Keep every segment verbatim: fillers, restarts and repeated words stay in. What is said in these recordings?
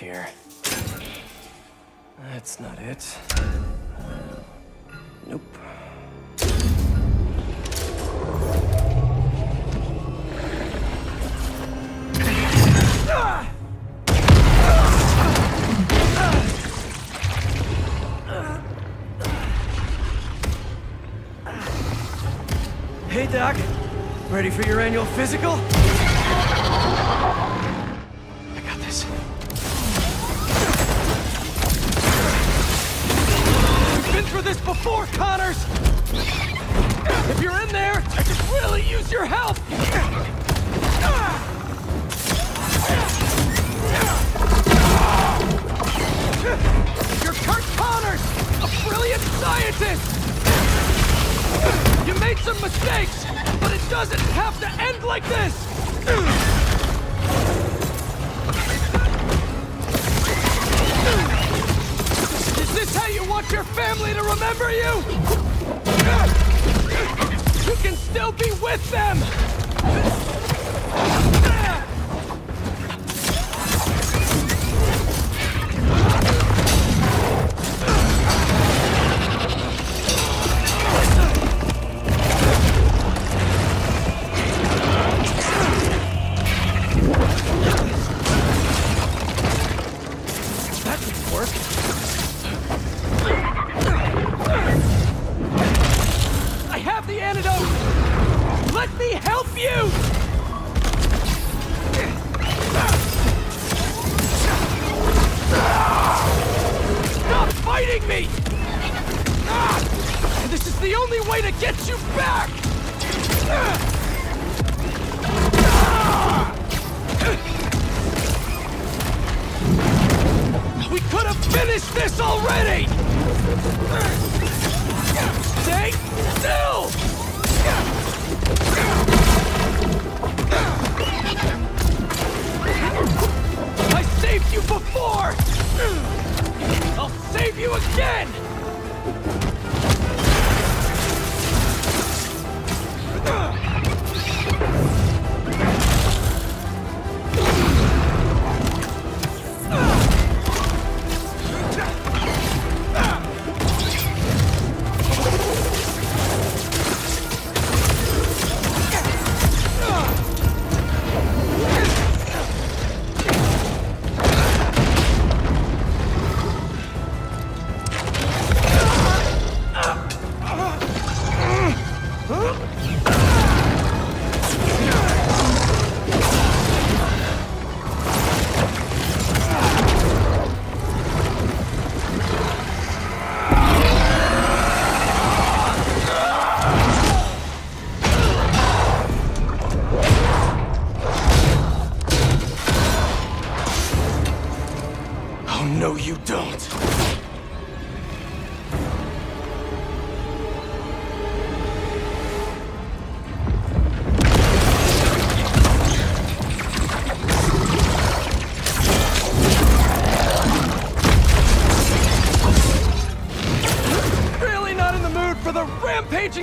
Here. That's not it. Nope. Hey, Doc. Ready for your annual physical? Before, Connors! If you're in there, I could really use your help! You're Kurt Connors, a brilliant scientist! You made some mistakes, but it doesn't have to end like this! Is this how you want your family to remember you? You can still be with them!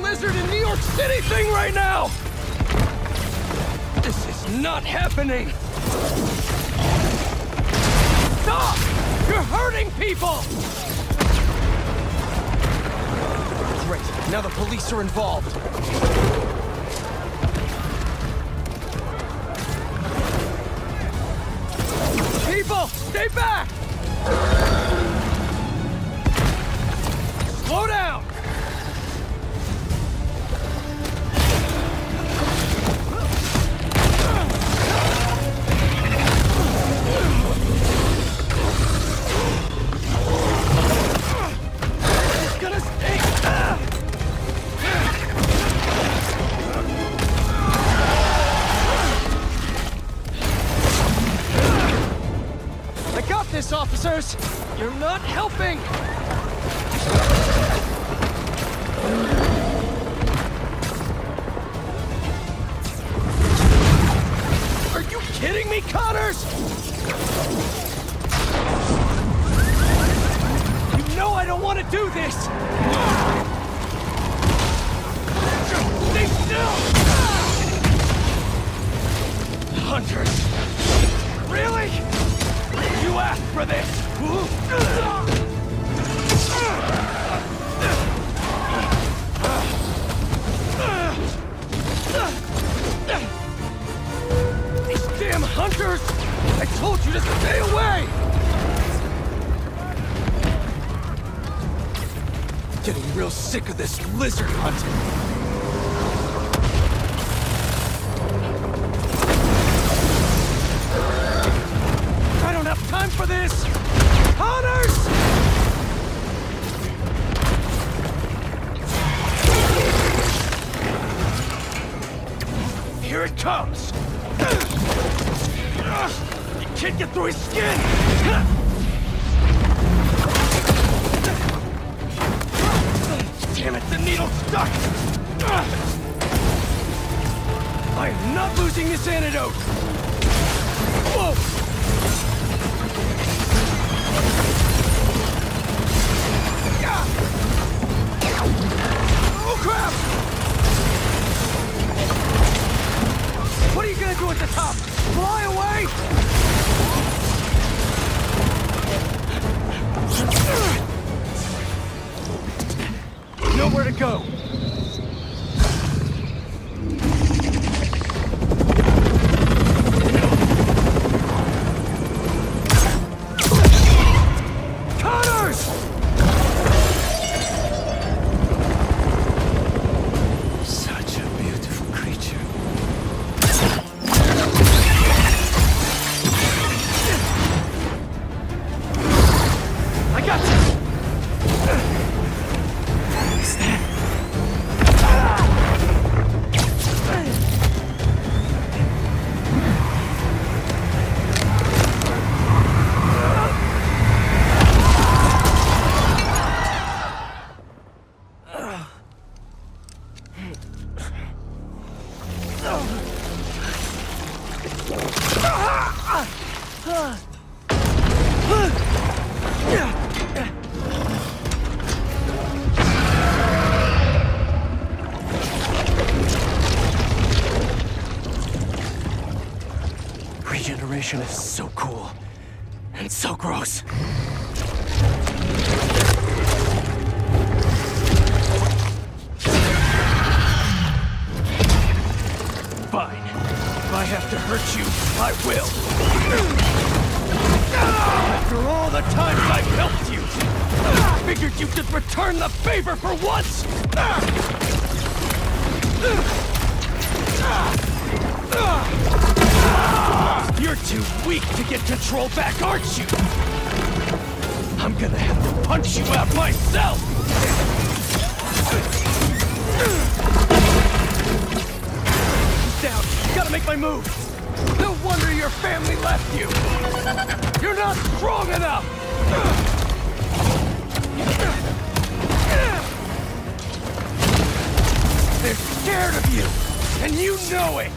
Lizard in New York City thing right now! This is not happening! Stop! You're hurting people! Great, now the police are involved. People, stay back! Slow down! Officers, you're not helping! want to do this! Stay still! Hunters! Really? You asked for this! Damn hunters! I told you to stay away! Getting real sick of this lizard hunting. I don't have time for this! Hunters! Here it comes! You can't get through his skin! Damn it, the needle's stuck! I am not losing this antidote! Whoa! Oh crap! What are you gonna do at the top? Fly away? Nowhere to go. Regeneration is so cool and so gross. Fine. If I have to hurt you, I will. After all the times I've helped you, I figured you could return the favor for once! You're too weak to get control back, aren't you? I'm gonna have to punch you out myself! Down. Gotta make my move! No wonder your family left you! You're not strong enough! They're scared of you! And you know it!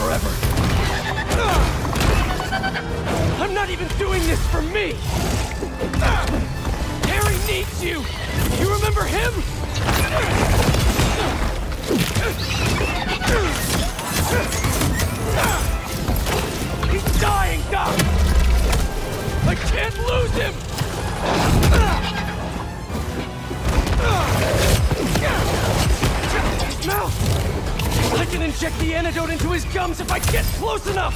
Forever. I'm not even doing this for me! Harry needs you! You remember him? He's dying, Doc! I can't lose him! His mouth! I can inject the antidote into his gums if I get close enough!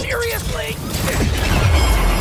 Seriously?